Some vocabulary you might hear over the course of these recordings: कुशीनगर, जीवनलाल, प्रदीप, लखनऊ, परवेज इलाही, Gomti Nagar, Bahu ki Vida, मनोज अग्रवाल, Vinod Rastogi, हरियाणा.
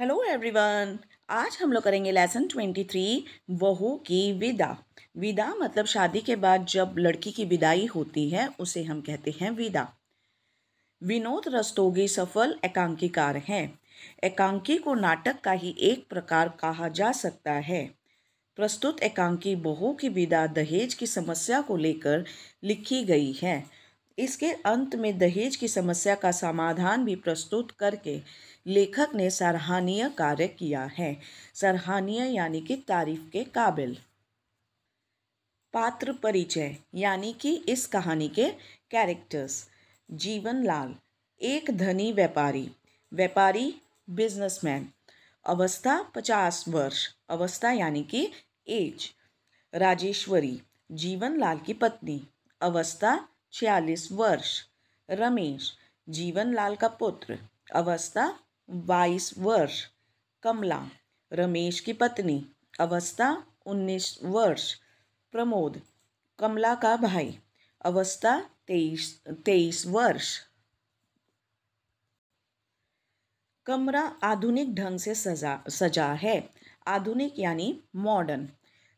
Hello everyone, आज हम लोग करेंगे लेसन 23 बहू की विदा। विदा मतलब शादी के बाद जब लड़की की विदाई होती है उसे हम कहते हैं विदा। विनोद रस्तोगी सफल एकांकीकार हैं। एकांकी को नाटक का ही एक प्रकार कहा जा सकता है। प्रस्तुत एकांकी बहू की विदा दहेज की समस्या को लेकर लिखी गई है। इसके अंत में दहेज की समस्या का समाधान भी प्रस्तुत करके लेखक ने सराहनीय कार्य किया है। सराहनीय यानी कि तारीफ के काबिल। पात्र परिचय यानी कि इस कहानी के कैरेक्टर्स। जीवन लाल एक धनी व्यापारी बिजनेसमैन। अवस्था 50 वर्ष, अवस्था यानी कि एज। राजेश्वरी जीवन लाल की पत्नी, अवस्था 46 वर्ष। रमेश जीवनलाल का पुत्र, अवस्था 22 वर्ष। कमला रमेश की पत्नी, अवस्था 19 वर्ष। प्रमोद कमला का भाई, अवस्था 23 वर्ष। कमरा आधुनिक ढंग से सजा है। आधुनिक यानी मॉडर्न।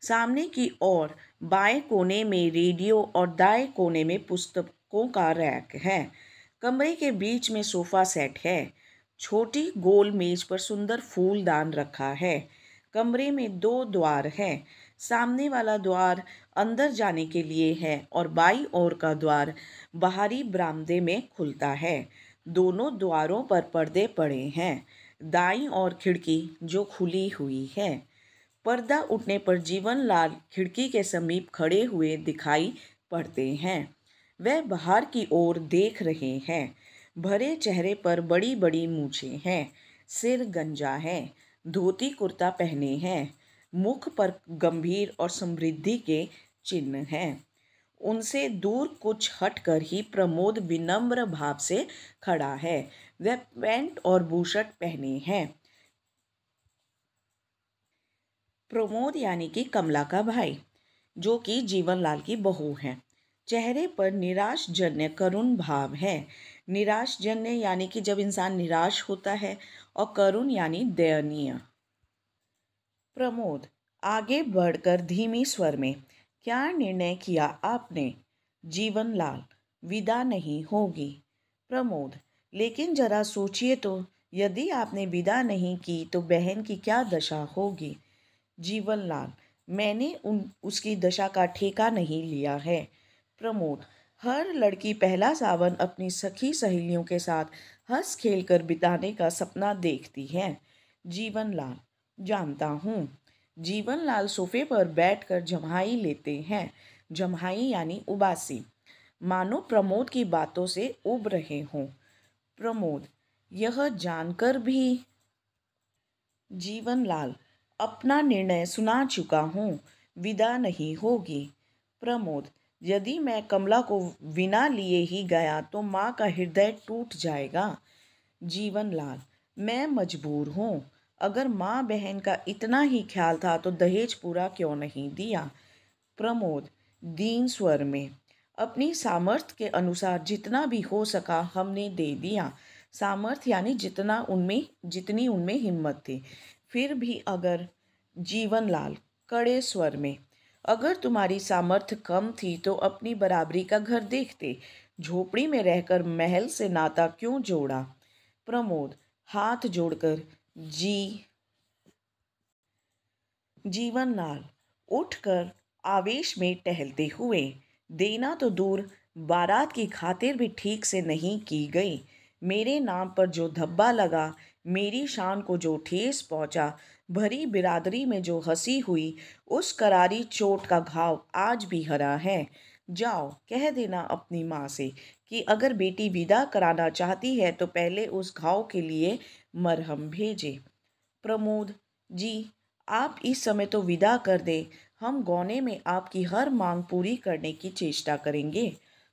सामने की ओर बाएं कोने में रेडियो और दाएं कोने में पुस्तकों का रैक है। कमरे के बीच में सोफा सेट है। छोटी गोल मेज पर सुंदर फूलदान रखा है। कमरे में 2 द्वार हैं। सामने वाला द्वार अंदर जाने के लिए है और बाईं ओर का द्वार बाहरी बरामदे में खुलता है। दोनों द्वारों पर पर्दे पड़े हैं। दाईं ओर खिड़की जो खुली हुई है। पर्दा उठने पर जीवनलाल खिड़की के समीप खड़े हुए दिखाई पड़ते हैं। वह बाहर की ओर देख रहे हैं। भरे चेहरे पर बड़ी बड़ी मूछें हैं। सिर गंजा है। धोती कुर्ता पहने हैं। मुख पर गंभीर और समृद्धि के चिन्ह हैं। उनसे दूर कुछ हटकर ही प्रमोद विनम्र भाव से खड़ा है। वह पैंट और बूशर्ट पहने हैं। प्रमोद यानी कि कमला का भाई जो कि जीवनलाल की बहू है। चेहरे पर निराशजन्य करुण भाव है। निराशजन्य यानी कि जब इंसान निराश होता है और करुण यानी दयनीय। प्रमोद आगे बढ़कर धीमी स्वर में, क्या निर्णय किया आपने? जीवनलाल, विदा नहीं होगी। प्रमोद, लेकिन जरा सोचिए तो, यदि आपने विदा नहीं की तो बहन की क्या दशा होगी? जीवनलाल, मैंने उसकी दशा का ठेका नहीं लिया है। प्रमोद, हर लड़की पहला सावन अपनी सखी सहेलियों के साथ हंस खेल कर बिताने का सपना देखती है। जीवनलाल, जानता हूँ। जीवनलाल सोफे पर बैठकर जम्हाई लेते हैं। जम्हाई यानी उबासी। मानो प्रमोद की बातों से उब रहे हों। प्रमोद, यह जानकर भी। जीवनलाल, अपना निर्णय सुना चुका हूँ, विदा नहीं होगी। प्रमोद, यदि मैं कमला को बिना लिए ही गया तो माँ का हृदय टूट जाएगा। जीवनलाल, मैं मजबूर हूँ। अगर माँ बहन का इतना ही ख्याल था तो दहेज पूरा क्यों नहीं दिया? प्रमोद दीन स्वर में, अपनी सामर्थ्य के अनुसार जितना भी हो सका हमने दे दिया। सामर्थ्य यानी जितनी उनमें हिम्मत थी। फिर भी अगर। जीवनलाल कड़े स्वर में, अगर तुम्हारी सामर्थ्य कम थी तो अपनी बराबरी का घर देखते। झोपड़ी में रहकर महल से नाता क्यों जोड़ा? प्रमोद हाथ जोड़कर, जीवनलाल उठकर आवेश में टहलते हुए, देना तो दूर बारात की खातिर भी ठीक से नहीं की गई। मेरे नाम पर जो धब्बा लगा, मेरी शान को जो ठेस पहुंचा, भरी बिरादरी में जो हंसी हुई, उस करारी चोट का घाव आज भी हरा है। जाओ कह देना अपनी माँ से कि अगर बेटी विदा कराना चाहती है तो पहले उस घाव के लिए मरहम भेजे। प्रमोद, जी आप इस समय तो विदा कर दें। हम गौने में आपकी हर मांग पूरी करने की चेष्टा करेंगे।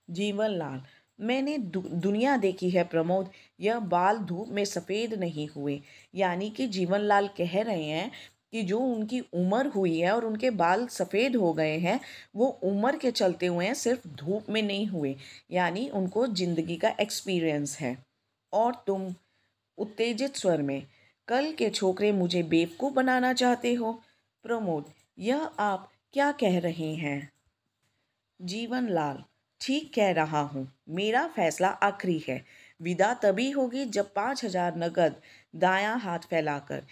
जीवनलाल, मैंने दुनिया देखी है प्रमोद, यह बाल धूप में सफ़ेद नहीं हुए। यानी कि जीवनलाल कह रहे हैं कि जो उनकी उम्र हुई है और उनके बाल सफ़ेद हो गए हैं, वो उम्र के चलते हुए हैं, सिर्फ धूप में नहीं हुए। यानी उनको ज़िंदगी का एक्सपीरियंस है। और तुम उत्तेजित स्वर में, कल के छोकरे मुझे बेवकूफ़ बनाना चाहते हो। प्रमोद, यह आप क्या कह रहे हैं? जीवनलाल, ठीक कह रहा हूँ, मेरा फैसला आखिरी है। विदा तभी होगी जब 5,000 नकद दायां हाथ फैलाकर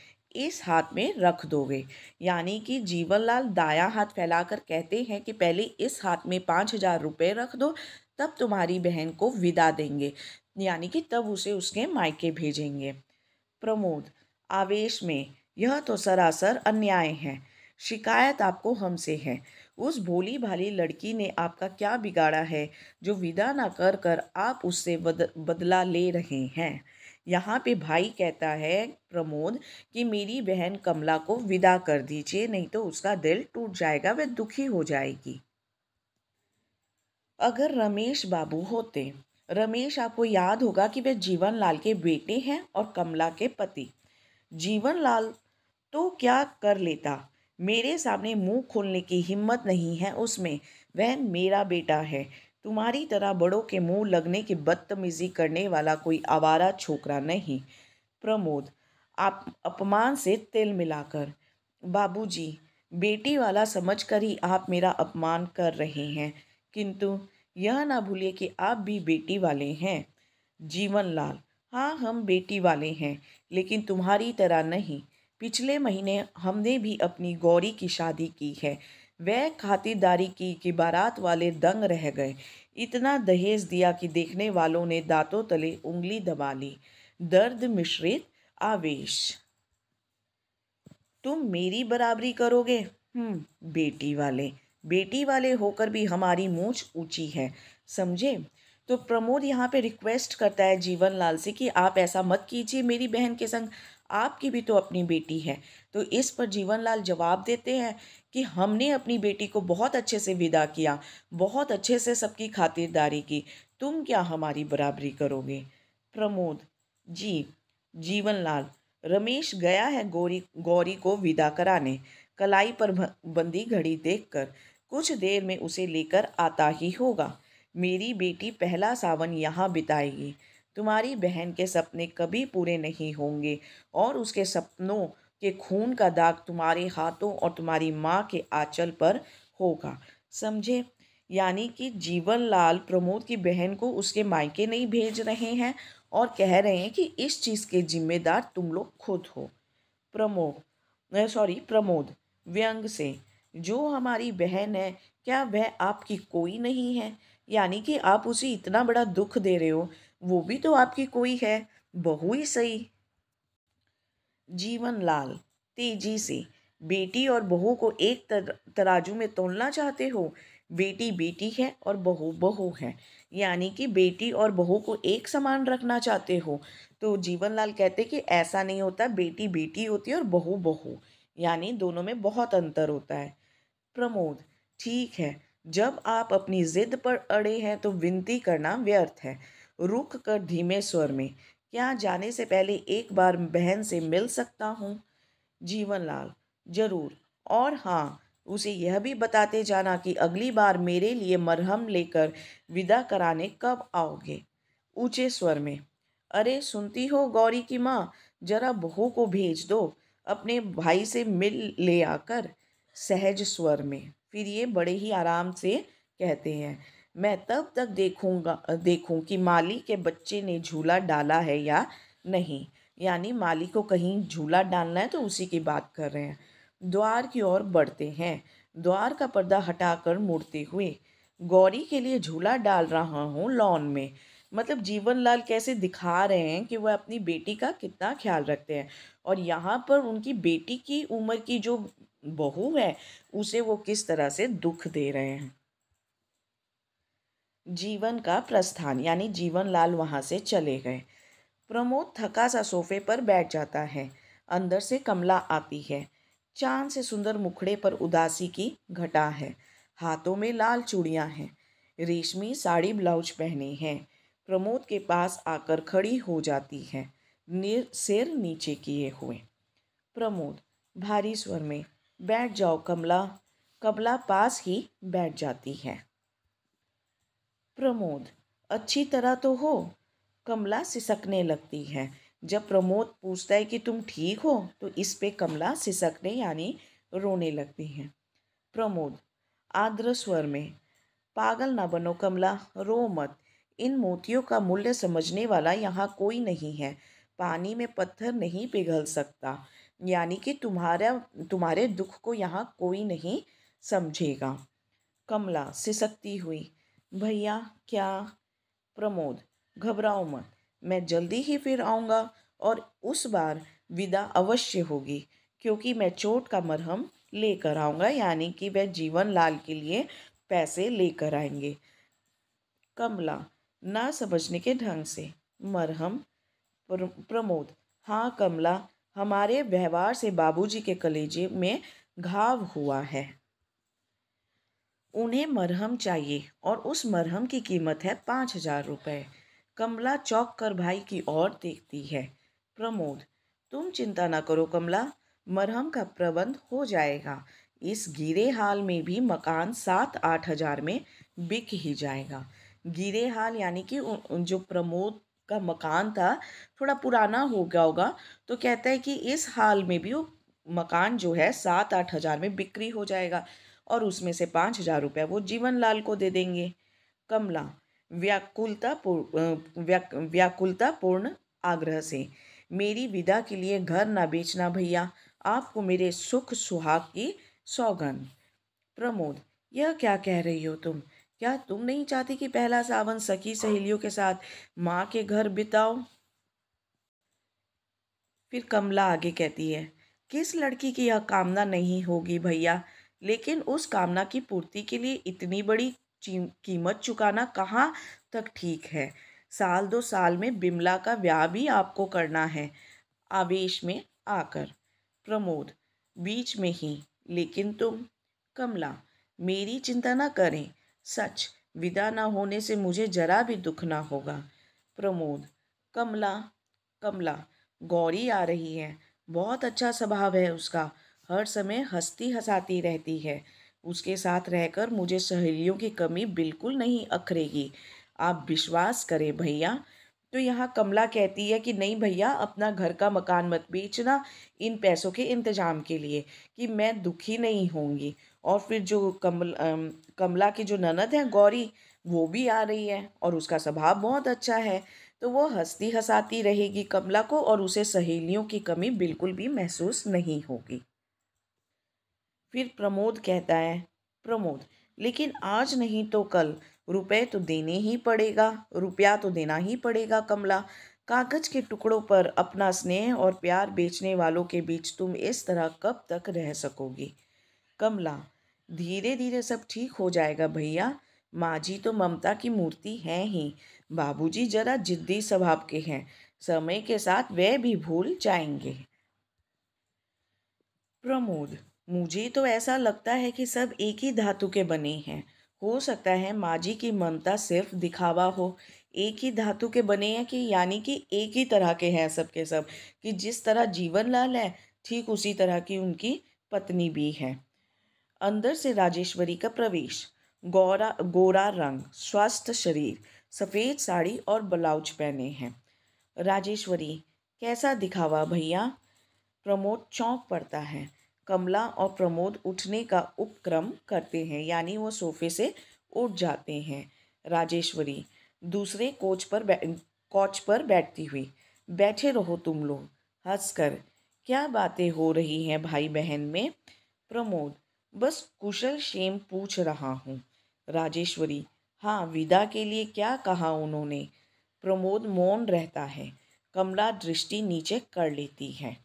इस हाथ में रख दोगे। यानी कि जीवनलाल दायां हाथ फैलाकर कहते हैं कि पहले इस हाथ में 5,000 रुपये रख दो, तब तुम्हारी बहन को विदा देंगे, यानी कि तब उसे उसके मायके भेजेंगे। प्रमोद, आवेश में, यह तो सरासर अन्याय है। शिकायत आपको हमसे है। उस भोली भाली लड़की ने आपका क्या बिगाड़ा है जो विदा ना कर कर आप उससे बदला ले रहे हैं? यहाँ पे भाई कहता है प्रमोद कि मेरी बहन कमला को विदा कर दीजिए, नहीं तो उसका दिल टूट जाएगा, वह दुखी हो जाएगी। अगर रमेश बाबू होते, रमेश आपको याद होगा कि वह जीवनलाल के बेटे हैं और कमला के पति। जीवनलाल तो क्या कर लेता, मेरे सामने मुंह खोलने की हिम्मत नहीं है उसमें। वह मेरा बेटा है, तुम्हारी तरह बड़ों के मुंह लगने की बदतमीजी करने वाला कोई आवारा छोकरा नहीं। प्रमोद, आप अपमान से तिल मिलाकर, बाबूजी, बेटी वाला समझकर ही आप मेरा अपमान कर रहे हैं, किंतु यह ना भूलिए कि आप भी बेटी वाले हैं। जीवनलाल, हाँ, हम बेटी वाले हैं, लेकिन तुम्हारी तरह नहीं। पिछले महीने हमने भी अपनी गौरी की शादी की है। वह खातिरदारी की कि बारात वाले दंग रह गए। इतना दहेज दिया कि देखने वालों ने दांतों तले उंगली दबा ली। दर्द मिश्रित आवेश, तुम मेरी बराबरी करोगे? बेटी वाले, बेटी वाले होकर भी हमारी मूंछ ऊंची है, समझे? तो प्रमोद यहाँ पे रिक्वेस्ट करता है जीवनलाल से कि आप ऐसा मत कीजिए मेरी बहन के संग, आपकी भी तो अपनी बेटी है। तो इस पर जीवनलाल जवाब देते हैं कि हमने अपनी बेटी को बहुत अच्छे से विदा किया, बहुत अच्छे से सबकी खातिरदारी की, तुम क्या हमारी बराबरी करोगे? प्रमोद जी, जीवनलाल, रमेश गया है गौरी को विदा कराने। कलाई पर बंदी घड़ी देखकर कुछ देर में उसे लेकर आता ही होगा। मेरी बेटी पहला सावन यहाँ बिताएगी। तुम्हारी बहन के सपने कभी पूरे नहीं होंगे और उसके सपनों के खून का दाग तुम्हारे हाथों और तुम्हारी माँ के आंचल पर होगा, समझे? यानी कि जीवनलाल प्रमोद की बहन को उसके मायके नहीं भेज रहे हैं और कह रहे हैं कि इस चीज़ के जिम्मेदार तुम लोग खुद हो। प्रमोद व्यंग से, जो हमारी बहन है क्या वह आपकी कोई नहीं है? यानी कि आप उसे इतना बड़ा दुख दे रहे हो, वो भी तो आपकी कोई है, बहू ही सही। जीवनलाल तेजी से, बेटी और बहू को एक तराजू में तोलना चाहते हो? बेटी बेटी है और बहू बहू है, यानी कि बेटी और बहू को एक समान रखना चाहते हो। तो जीवनलाल कहते कि ऐसा नहीं होता, बेटी बेटी होती है और बहू बहू, यानी दोनों में बहुत अंतर होता है। प्रमोद, ठीक है, जब आप अपनी जिद पर अड़े हैं तो विनती करना व्यर्थ है। रुक कर धीमे स्वर में, क्या जाने से पहले एक बार बहन से मिल सकता हूँ? जीवनलाल, जरूर, और हाँ, उसे यह भी बताते जाना कि अगली बार मेरे लिए मरहम लेकर विदा कराने कब आओगे। ऊंचे स्वर में, अरे सुनती हो गौरी की माँ, जरा बहू को भेज दो, अपने भाई से मिल ले आकर। सहज स्वर में, फिर ये बड़े ही आराम से कहते हैं, मैं तब तक देखूं कि माली के बच्चे ने झूला डाला है या नहीं। यानी माली को कहीं झूला डालना है तो उसी की बात कर रहे हैं। द्वार की ओर बढ़ते हैं, द्वार का पर्दा हटाकर मुड़ते हुए, गौरी के लिए झूला डाल रहा हूँ लॉन में। मतलब जीवनलाल कैसे दिखा रहे हैं कि वह अपनी बेटी का कितना ख्याल रखते हैं, और यहाँ पर उनकी बेटी की उम्र की जो बहू है उसे वो किस तरह से दुख दे रहे हैं। जीवन का प्रस्थान, यानी जीवनलाल वहाँ से चले गए। प्रमोद थका सा सोफे पर बैठ जाता है। अंदर से कमला आती है। चांद से सुंदर मुखड़े पर उदासी की घटा है, हाथों में लाल चूड़ियाँ हैं, रेशमी साड़ी ब्लाउज पहने हैं। प्रमोद के पास आकर खड़ी हो जाती है, सिर नीचे किए हुए। प्रमोद भारी स्वर में, बैठ जाओ कमला। कमला पास ही बैठ जाती है। प्रमोद, अच्छी तरह तो हो? कमला सिसकने लगती है। जब प्रमोद पूछता है कि तुम ठीक हो तो इस पे कमला सिसकने यानी रोने लगती है। प्रमोद आर्द्र स्वर में, पागल ना बनो कमला, रो मत, इन मोतियों का मूल्य समझने वाला यहाँ कोई नहीं है, पानी में पत्थर नहीं पिघल सकता, यानी कि तुम्हारे दुख को यहाँ कोई नहीं समझेगा। कमला सिसकती हुई, भैया क्या? प्रमोद घबराओ मत, मैं जल्दी ही फिर आऊँगा और उस बार विदा अवश्य होगी, क्योंकि मैं चोट का मरहम लेकर आऊँगा, यानी कि वह जीवन लाल के लिए पैसे लेकर आएंगे। कमला ना समझने के ढंग से, मरहम? प्रमोद हाँ कमला, हमारे व्यवहार से बाबूजी के कलेजे में घाव हुआ है, उन्हें मरहम चाहिए और उस मरहम की कीमत है 5000 रुपये। कमला चौंक कर भाई की ओर देखती है। प्रमोद तुम चिंता ना करो कमला, मरहम का प्रबंध हो जाएगा, इस गिरे हाल में भी मकान 7-8 हज़ार में बिक ही जाएगा। गिरे हाल यानी कि जो प्रमोद का मकान था थोड़ा पुराना हो गया होगा, तो कहता है कि इस हाल में भी वो मकान जो है 7-8 हज़ार में बिक्री हो जाएगा और उसमें से 5000 रुपया वो जीवनलाल को दे देंगे। कमला व्याकुलतापूर्ण आग्रह से, मेरी विदा के लिए घर ना बेचना भैया, आपको मेरे सुख सुहाग की सौगंध। प्रमोद यह क्या कह रही हो तुम? क्या तुम नहीं चाहती कि पहला सावन सखी सहेलियों के साथ माँ के घर बिताओ? फिर कमला आगे कहती है, किस लड़की की यह कामना नहीं होगी भैया, लेकिन उस कामना की पूर्ति के लिए इतनी बड़ी कीमत चुकाना कहाँ तक ठीक है। 1-2 साल में बिमला का ब्याह भी आपको करना है। आवेश में आकर प्रमोद बीच में ही, लेकिन तुम। कमला मेरी चिंता ना करें, सच विदा ना होने से मुझे जरा भी दुख ना होगा। प्रमोद कमला कमला गौरी आ रही है, बहुत अच्छा स्वभाव है उसका, हर समय हंसती हंसाती रहती है, उसके साथ रहकर मुझे सहेलियों की कमी बिल्कुल नहीं अखरेगी, आप विश्वास करें भैया। तो यहाँ कमला कहती है कि नहीं भैया, अपना घर का मकान मत बेचना इन पैसों के इंतजाम के लिए, कि मैं दुखी नहीं होंगी। और फिर जो कमला की जो ननद है गौरी, वो भी आ रही है और उसका स्वभाव बहुत अच्छा है, तो वो हंसती हंसाती रहेगी कमला को और उसे सहेलियों की कमी बिल्कुल भी महसूस नहीं होगी। फिर प्रमोद कहता है, प्रमोद लेकिन आज नहीं तो कल रुपया तो देना ही पड़ेगा कमला, कागज के टुकड़ों पर अपना स्नेह और प्यार बेचने वालों के बीच तुम इस तरह कब तक रह सकोगी। कमला धीरे धीरे सब ठीक हो जाएगा भैया, माँ जी तो ममता की मूर्ति हैं ही, बाबूजी जरा जिद्दी स्वभाव के हैं, समय के साथ वे भी भूल जाएंगे। प्रमोद मुझे तो ऐसा लगता है कि सब एक ही धातु के बने हैं, हो सकता है माँ जी की ममता सिर्फ दिखावा हो। एक ही धातु के बने हैं कि यानी कि एक ही तरह के हैं सब के सब, कि जिस तरह जीवनलाल है ठीक उसी तरह की उनकी पत्नी भी है। अंदर से राजेश्वरी का प्रवेश, गोरा रंग, स्वस्थ शरीर, सफ़ेद साड़ी और ब्लाउज पहने हैं। राजेश्वरी कैसा दिखावा भैया? प्रमोद चौंक पड़ता है। कमला और प्रमोद उठने का उपक्रम करते हैं, यानी वो सोफे से उठ जाते हैं। राजेश्वरी दूसरे कोच पर बैठती हुई, बैठे रहो तुम लोग, हंसकर क्या बातें हो रही हैं भाई बहन में। प्रमोद बस कुशल क्षेम पूछ रहा हूँ। राजेश्वरी हाँ, विदा के लिए क्या कहा उन्होंने? प्रमोद मौन रहता है। कमला दृष्टि नीचे कर लेती है,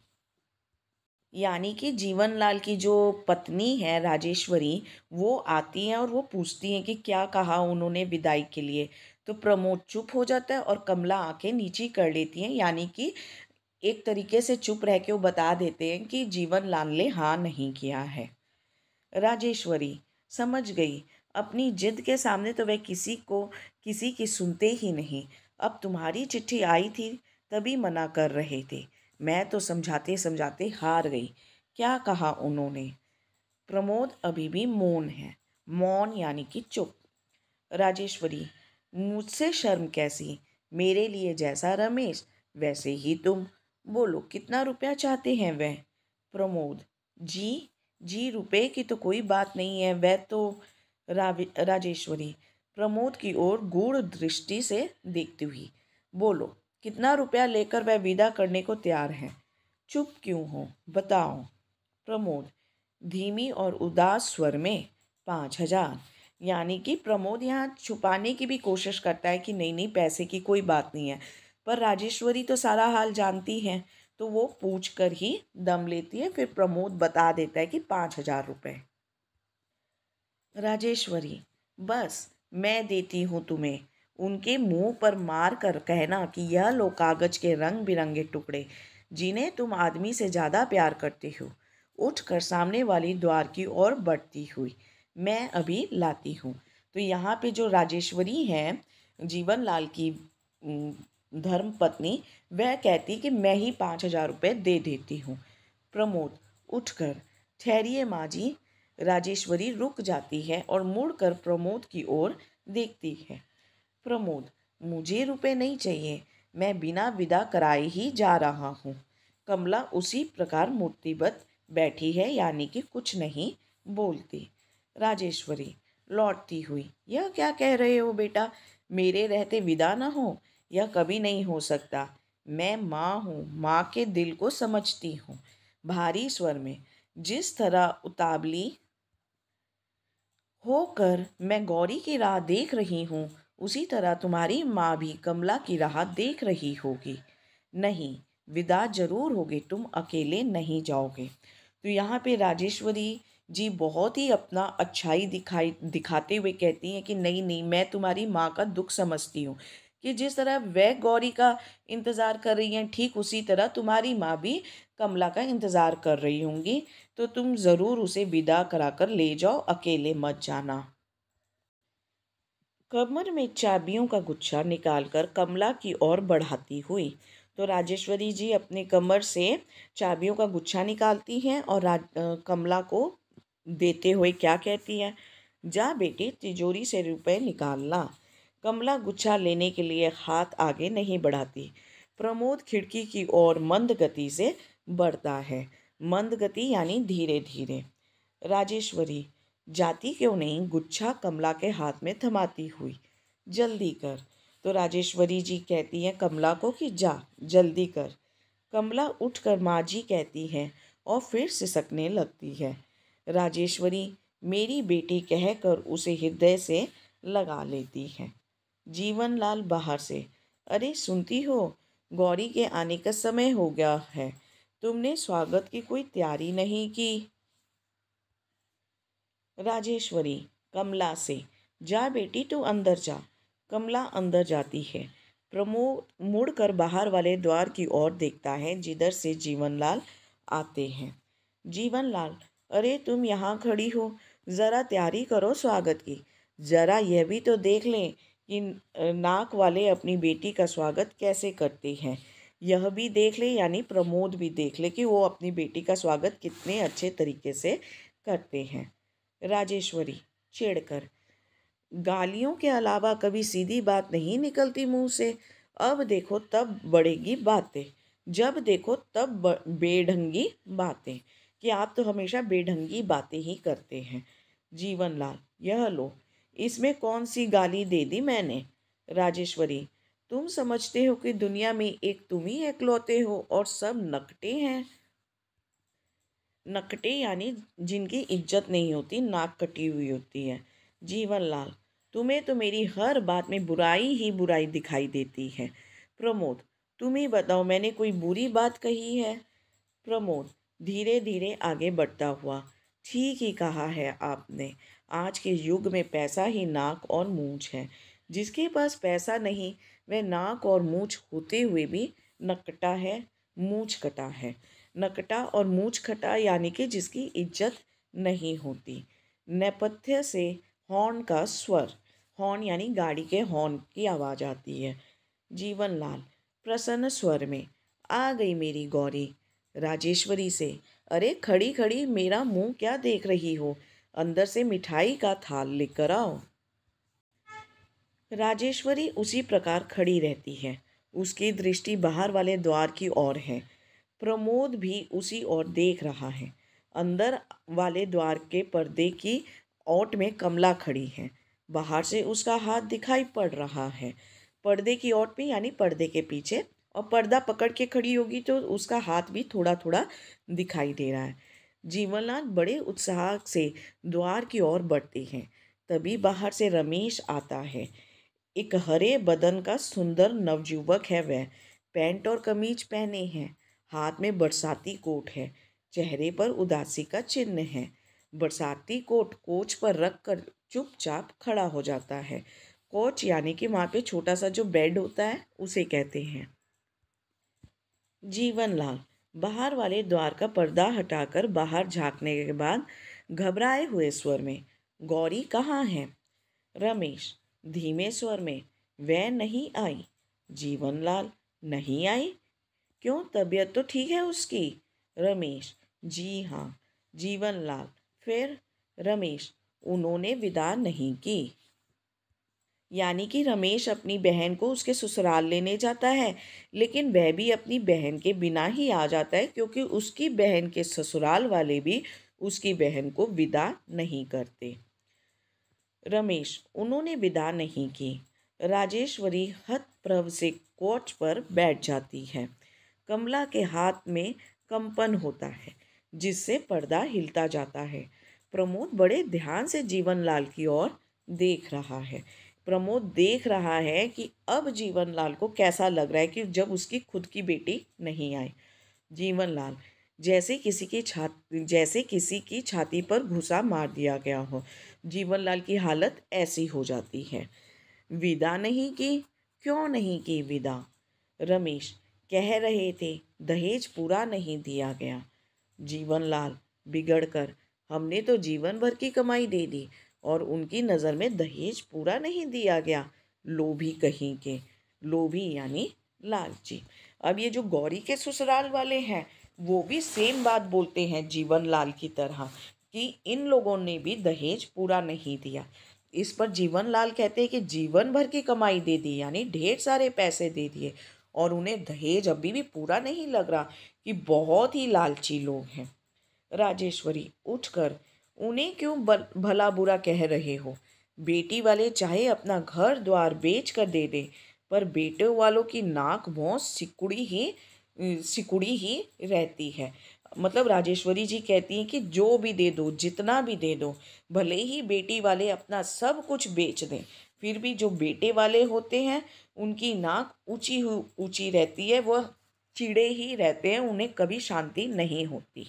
यानी कि जीवनलाल की जो पत्नी है राजेश्वरी, वो आती हैं और वो पूछती हैं कि क्या कहा उन्होंने विदाई के लिए, तो प्रमोद चुप हो जाता है और कमला आंखें नीची कर लेती हैं, यानी कि एक तरीके से चुप रह के वो बता देते हैं कि जीवनलाल ने हाँ नहीं किया है। राजेश्वरी समझ गई, अपनी जिद के सामने तो वह किसी की सुनते ही नहीं। अब तुम्हारी चिट्ठी आई थी तभी मना कर रहे थे, मैं तो समझाते समझाते हार गई, क्या कहा उन्होंने? प्रमोद अभी भी मौन है, मौन यानी कि चुप। राजेश्वरी मुझसे शर्म कैसी, मेरे लिए जैसा रमेश वैसे ही तुम बोलो कितना रुपया चाहते हैं वह। प्रमोद, जी रुपए की तो कोई बात नहीं है वह तो। राजेश्वरी प्रमोद की ओर गूढ़ दृष्टि से देखती हुई, बोलो कितना रुपया लेकर वह विदा करने को तैयार है। चुप क्यों हो, बताओ। प्रमोद धीमी और उदास स्वर में, 5,000। यानी कि प्रमोद यहाँ छुपाने की भी कोशिश करता है कि नहीं पैसे की कोई बात नहीं है, पर राजेश्वरी तो सारा हाल जानती है तो वो पूछ कर ही दम लेती है। फिर प्रमोद बता देता है कि 5,000 रुपये। राजेश्वरी, बस मैं देती हूँ तुम्हें। उनके मुंह पर मार कर कहना कि यह लो कागज के रंग बिरंगे टुकड़े जिन्हें तुम आदमी से ज़्यादा प्यार करती हो। उठकर सामने वाली द्वार की ओर बढ़ती हुई, मैं अभी लाती हूँ। तो यहाँ पे जो राजेश्वरी हैं जीवनलाल की धर्मपत्नी, वह कहती कि मैं ही 5,000 रुपये दे देती हूँ। प्रमोद उठकर, ठहरिए माँ जी। राजेश्वरी रुक जाती है और मुड़कर प्रमोद की ओर देखती है। प्रमोद, मुझे रुपए नहीं चाहिए, मैं बिना विदा कराए ही जा रहा हूँ। कमला उसी प्रकार मूर्तिबद्ध बैठी है, यानी कि कुछ नहीं बोलती। राजेश्वरी लौटती हुई, यह क्या कह रहे हो बेटा, मेरे रहते विदा ना हो, यह कभी नहीं हो सकता। मैं माँ हूँ, माँ के दिल को समझती हूँ। भारी स्वर में, जिस तरह उतावली होकर मैं गौरी की राह देख रही हूँ, उसी तरह तुम्हारी माँ भी कमला की राह देख रही होगी। नहीं, विदा जरूर होगी, तुम अकेले नहीं जाओगे। तो यहाँ पे राजेश्वरी जी बहुत ही अपना अच्छाई दिखाते हुए कहती हैं कि नहीं मैं तुम्हारी माँ का दुख समझती हूँ कि जिस तरह वह गौरी का इंतज़ार कर रही हैं, ठीक उसी तरह तुम्हारी माँ भी कमला का इंतज़ार कर रही होंगी। तो तुम ज़रूर उसे विदा करा कर ले जाओ, अकेले मत जाना। कमर में चाबियों का गुच्छा निकालकर कमला की ओर बढ़ाती हुई, तो राजेश्वरी जी अपने कमर से चाबियों का गुच्छा निकालती हैं और कमला को देते हुए क्या कहती हैं, जा बेटी तिजोरी से रुपए निकालना। कमला गुच्छा लेने के लिए हाथ आगे नहीं बढ़ाती। प्रमोद खिड़की की ओर मंद गति से बढ़ता है। मंद गति यानी धीरे धीरे। राजेश्वरी जाती क्यों नहीं, गुच्छा कमला के हाथ में थमाती हुई, जल्दी कर। तो राजेश्वरी जी कहती हैं कमला को कि जा जल्दी कर। कमला उठकर माँ जी कहती हैं और फिर सिसकने लगती है। राजेश्वरी मेरी बेटी कहकर उसे हृदय से लगा लेती है। जीवनलाल बाहर से, अरे सुनती हो, गौरी के आने का समय हो गया है, तुमने स्वागत की कोई तैयारी नहीं की। राजेश्वरी कमला से, जा बेटी तू अंदर जा। कमला अंदर जाती है। प्रमोद मुड़कर बाहर वाले द्वार की ओर देखता है जिधर से जीवनलाल आते हैं। जीवनलाल, अरे तुम यहाँ खड़ी हो, ज़रा तैयारी करो स्वागत की। ज़रा यह भी तो देख लें कि नाक वाले अपनी बेटी का स्वागत कैसे करते हैं। यह भी देख ले, यानी प्रमोद भी देख ले कि वो अपनी बेटी का स्वागत कितने अच्छे तरीके से करते हैं। राजेश्वरी चिढ़कर, गालियों के अलावा कभी सीधी बात नहीं निकलती मुंह से। अब देखो तब बढ़ेगी बातें, जब देखो तब बेढंगी बातें, कि आप तो हमेशा बेढंगी बातें ही करते हैं। जीवनलाल, यह लो, इसमें कौन सी गाली दे दी मैंने। राजेश्वरी, तुम समझते हो कि दुनिया में एक तुम ही इकलौते हो और सब नकटे हैं। नकटे यानी जिनकी इज्जत नहीं होती, नाक कटी हुई होती है। जीवनलाल, तुम्हें तो मेरी हर बात में बुराई ही बुराई दिखाई देती है। प्रमोद, तुम ही बताओ मैंने कोई बुरी बात कही है। प्रमोद धीरे धीरे आगे बढ़ता हुआ, ठीक ही कहा है आपने, आज के युग में पैसा ही नाक और मूंछ है। जिसके पास पैसा नहीं वह नाक और मूंछ होते हुए भी नकटा है, मूंछ कटा है। नकटा और मूंछ खटा यानी कि जिसकी इज्जत नहीं होती। नैपथ्य से हॉर्न का स्वर, हॉर्न यानी गाड़ी के हॉर्न की आवाज़ आती है। जीवनलाल प्रसन्न स्वर में, आ गई मेरी गौरी। राजेश्वरी से, अरे खड़ी खड़ी मेरा मुंह क्या देख रही हो, अंदर से मिठाई का थाल लेकर आओ। राजेश्वरी उसी प्रकार खड़ी रहती है उसकी दृष्टि बाहर वाले द्वार की ओर है। प्रमोद भी उसी ओर देख रहा है। अंदर वाले द्वार के पर्दे की ओट में कमला खड़ी है। बाहर से उसका हाथ दिखाई पड़ रहा है। पर्दे की ओट पे यानी पर्दे के पीछे, और पर्दा पकड़ के खड़ी होगी तो उसका हाथ भी थोड़ा थोड़ा दिखाई दे रहा है। जीवनलाल बड़े उत्साह से द्वार की ओर बढ़ती हैं। तभी बाहर से रमेश आता है। एक हरे बदन का सुंदर नवयुवक है वह। पैंट और कमीज पहने हैं, हाथ में बरसाती कोट है, चेहरे पर उदासी का चिन्ह है। बरसाती कोट कोच पर रख कर चुपचाप खड़ा हो जाता है। कोच यानी कि वहाँ पे छोटा सा जो बेड होता है उसे कहते हैं। जीवनलाल बाहर वाले द्वार का पर्दा हटाकर बाहर झांकने के बाद घबराए हुए स्वर में, गौरी कहाँ है? रमेश धीमे स्वर में, वह नहीं आई। जीवनलाल नहीं आई? क्यों, तबीयत तो ठीक है उसकी? रमेश जी हाँ। जीवनलाल फिर? रमेश उन्होंने विदा नहीं की। यानी कि रमेश अपनी बहन को उसके ससुराल लेने जाता है, लेकिन वह भी अपनी बहन के बिना ही आ जाता है, क्योंकि उसकी बहन के ससुराल वाले भी उसकी बहन को विदा नहीं करते। रमेश उन्होंने विदा नहीं की। राजेश्वरी हतप्रभ से कोच पर बैठ जाती है। कमला के हाथ में कंपन होता है, जिससे पर्दा हिलता जाता है। प्रमोद बड़े ध्यान से जीवनलाल की ओर देख रहा है। प्रमोद देख रहा है कि अब जीवनलाल को कैसा लग रहा है कि जब उसकी खुद की बेटी नहीं आई। जीवनलाल जैसे किसी की छाती पर घुसा मार दिया गया हो। जीवनलाल की हालत ऐसी हो जाती है। विदा नहीं की? क्यों नहीं की विदा? रमेश कह रहे थे दहेज पूरा नहीं दिया गया। जीवनलाल बिगड़कर, हमने तो जीवन भर की कमाई दे दी और उनकी नज़र में दहेज पूरा नहीं दिया गया। लोभी कहीं के, लोभी यानी लालची। अब ये जो गौरी के ससुराल वाले हैं वो भी सेम बात बोलते हैं जीवनलाल की तरह कि इन लोगों ने भी दहेज पूरा नहीं दिया। इस पर जीवनलाल कहते हैं कि जीवन भर की कमाई दे दी यानी ढेर सारे पैसे दे दिए और उन्हें दहेज अभी भी पूरा नहीं लग रहा, कि बहुत ही लालची लोग हैं। राजेश्वरी उठकर, उन्हें क्यों भला बुरा कह रहे हो? बेटी वाले चाहे अपना घर द्वार बेच कर दे दे, पर बेटों वालों की नाक भौं सिकुड़ी ही रहती है। मतलब राजेश्वरी जी कहती हैं कि जो भी दे दो, जितना भी दे दो, भले ही बेटी वाले अपना सब कुछ बेच दें, फिर भी जो बेटे वाले होते हैं उनकी नाक ऊंची रहती है। वह चिड़े ही रहते हैं, उन्हें कभी शांति नहीं होती।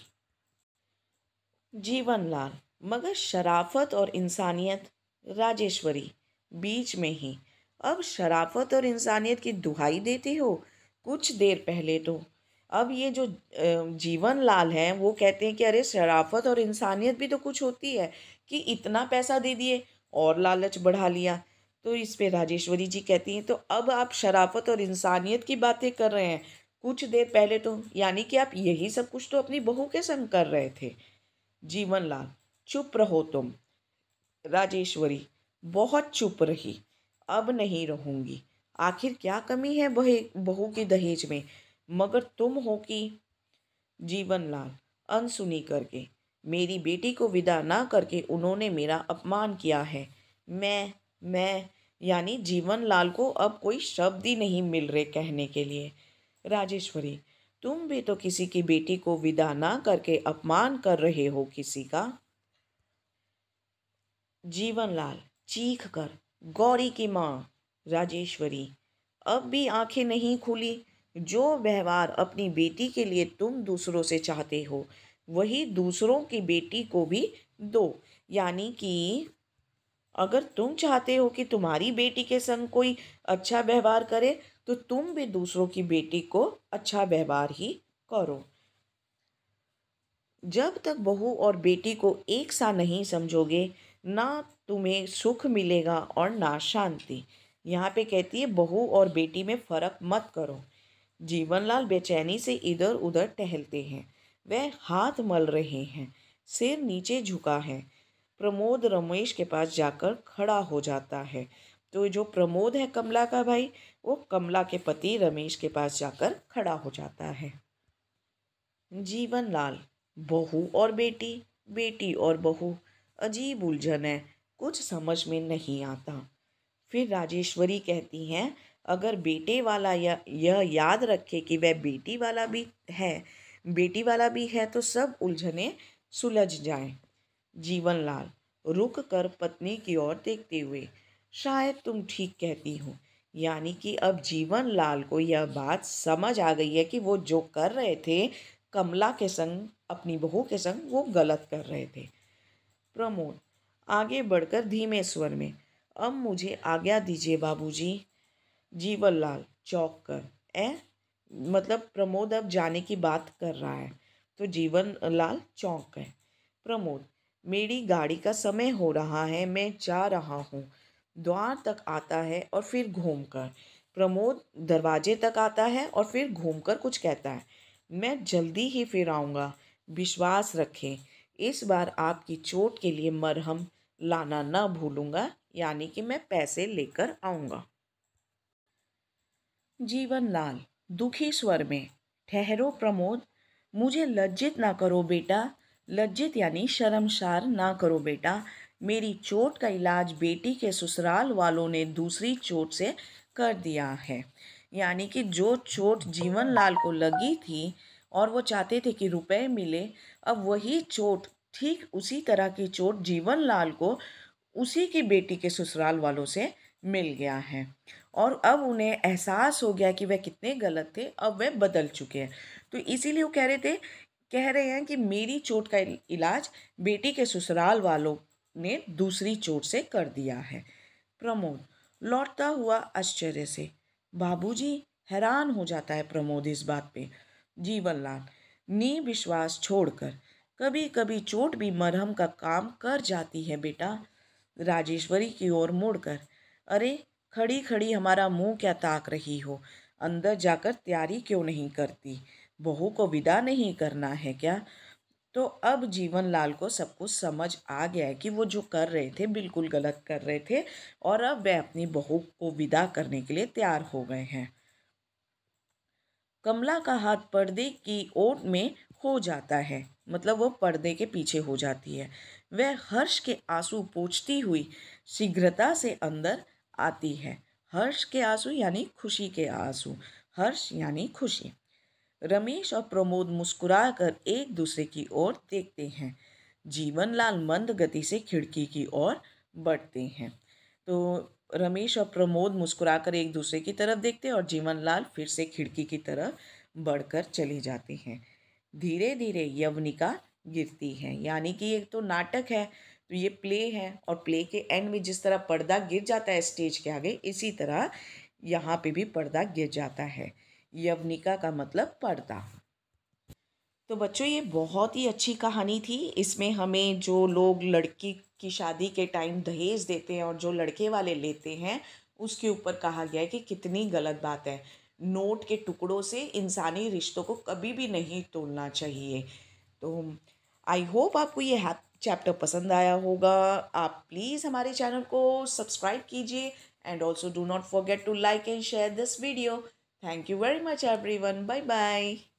जीवनलाल मगर शराफत और इंसानियत। राजेश्वरी बीच में ही, अब शराफत और इंसानियत की दुहाई देते हो कुछ देर पहले तो। अब ये जो जीवनलाल हैं वो कहते हैं कि अरे शराफत और इंसानियत भी तो कुछ होती है, कि इतना पैसा दे दिए और लालच बढ़ा लिया। तो इस पे राजेश्वरी जी कहती हैं तो अब आप शराफत और इंसानियत की बातें कर रहे हैं कुछ देर पहले तो, यानी कि आप यही सब कुछ तो अपनी बहू के संग कर रहे थे। जीवनलाल चुप रहो तुम। राजेश्वरी बहुत चुप रही, अब नहीं रहूँगी। आखिर क्या कमी है बहू के दहेज में, मगर तुम हो कि? जीवनलाल अनसुनी करके, मेरी बेटी को विदा ना करके उन्होंने मेरा अपमान किया है। मैं यानी जीवनलाल को अब कोई शब्द ही नहीं मिल रहे कहने के लिए। राजेश्वरी तुम भी तो किसी की बेटी को विदा ना करके अपमान कर रहे हो किसी का। जीवनलाल चीख कर, गौरी की माँ। राजेश्वरी अब भी आंखें नहीं खुली। जो व्यवहार अपनी बेटी के लिए तुम दूसरों से चाहते हो वही दूसरों की बेटी को भी दो। यानी कि अगर तुम चाहते हो कि तुम्हारी बेटी के संग कोई अच्छा व्यवहार करे तो तुम भी दूसरों की बेटी को अच्छा व्यवहार ही करो। जब तक बहू और बेटी को एक सा नहीं समझोगे ना तुम्हें सुख मिलेगा और ना शांति। यहाँ पे कहती है बहू और बेटी में फ़र्क मत करो। जीवनलाल बेचैनी से इधर उधर टहलते हैं। वह हाथ मल रहे हैं, सिर नीचे झुका है। प्रमोद रमेश के पास जाकर खड़ा हो जाता है। तो जो प्रमोद है कमला का भाई, वो कमला के पति रमेश के पास जाकर खड़ा हो जाता है। जीवनलाल, बहू और बेटी, बेटी और बहू, अजीब उलझन है, कुछ समझ में नहीं आता। फिर राजेश्वरी कहती हैं, अगर बेटे वाला यह याद रखे कि वह बेटी वाला भी है तो सब उलझने सुलझ जाएं। जीवनलाल रुक कर पत्नी की ओर देखते हुए, शायद तुम ठीक कहती हो। यानी कि अब जीवनलाल को यह बात समझ आ गई है कि वो जो कर रहे थे कमला के संग, अपनी बहू के संग, वो गलत कर रहे थे। प्रमोद आगे बढ़कर धीमे स्वर में, अब मुझे आज्ञा दीजिए बाबूजी। जीवनलाल चौंक कर, मतलब प्रमोद अब जाने की बात कर रहा है तो जीवनलाल चौंक गए। प्रमोद, मेरी गाड़ी का समय हो रहा है, मैं जा रहा हूँ। द्वार तक आता है और फिर घूमकर, प्रमोद दरवाजे तक आता है और फिर घूमकर कुछ कहता है, मैं जल्दी ही फिर आऊँगा, विश्वास रखें, इस बार आपकी चोट के लिए मरहम लाना ना भूलूँगा, यानी कि मैं पैसे लेकर आऊँगा। जीवनलाल दुखी स्वर में, ठहरो प्रमोद, मुझे लज्जित ना करो बेटा, लज्जित यानी शर्मसार ना करो बेटा, मेरी चोट का इलाज बेटी के ससुराल वालों ने दूसरी चोट से कर दिया है। यानी कि जो चोट जीवनलाल को लगी थी और वो चाहते थे कि रुपए मिले, अब वही चोट, ठीक उसी तरह की चोट जीवनलाल को उसी की बेटी के ससुराल वालों से मिल गया है। और अब उन्हें एहसास हो गया कि वह कितने गलत थे, अब वह बदल चुके हैं। तो इसीलिए वो कह रहे हैं कि मेरी चोट का इलाज बेटी के ससुराल वालों ने दूसरी चोट से कर दिया है। प्रमोद लौटता हुआ आश्चर्य से, बाबूजी, हैरान हो जाता है प्रमोद इस बात पे। जीवनलाल नी विश्वास छोड़कर, कभी कभी चोट भी मरहम का काम कर जाती है बेटा। राजेश्वरी की ओर मुड़कर, अरे खड़ी खड़ी हमारा मुंह क्या ताक रही हो, अंदर जाकर तैयारी क्यों नहीं करती, बहू को विदा नहीं करना है क्या? तो अब जीवनलाल को सब कुछ समझ आ गया है कि वो जो कर रहे थे बिल्कुल गलत कर रहे थे और अब वे अपनी बहू को विदा करने के लिए तैयार हो गए हैं। कमला का हाथ पर्दे की ओट में हो जाता है, मतलब वो पर्दे के पीछे हो जाती है। वह हर्ष के आंसू पोंछती हुई शीघ्रता से अंदर आती है। हर्ष के आंसू यानी खुशी के आंसू, हर्ष यानी खुशी। रमेश और प्रमोद मुस्कुरा कर एक दूसरे की ओर देखते हैं। जीवनलाल मंद गति से खिड़की की ओर बढ़ते हैं। तो रमेश और प्रमोद मुस्कुरा कर एक दूसरे की तरफ देखते हैं और जीवनलाल फिर से खिड़की की तरफ बढ़कर चले जाते हैं। धीरे धीरे यवनिका गिरती है, यानी कि एक तो नाटक है, तो ये प्ले है, और प्ले के एंड में जिस तरह पर्दा गिर जाता है स्टेज के आगे, इसी तरह यहाँ पे भी पर्दा गिर जाता है। यवनिका का मतलब पर्दा। तो बच्चों, ये बहुत ही अच्छी कहानी थी। इसमें हमें जो लोग लड़की की शादी के टाइम दहेज देते हैं और जो लड़के वाले लेते हैं, उसके ऊपर कहा गया है कि कितनी गलत बात है। नोट के टुकड़ों से इंसानी रिश्तों को कभी भी नहीं तोड़ना चाहिए। तो आई होप आपको ये चैप्टर पसंद आया होगा। आप प्लीज़ हमारे चैनल को सब्सक्राइब कीजिए and also do not forget to like and share this video. Thank you very much everyone. Bye bye.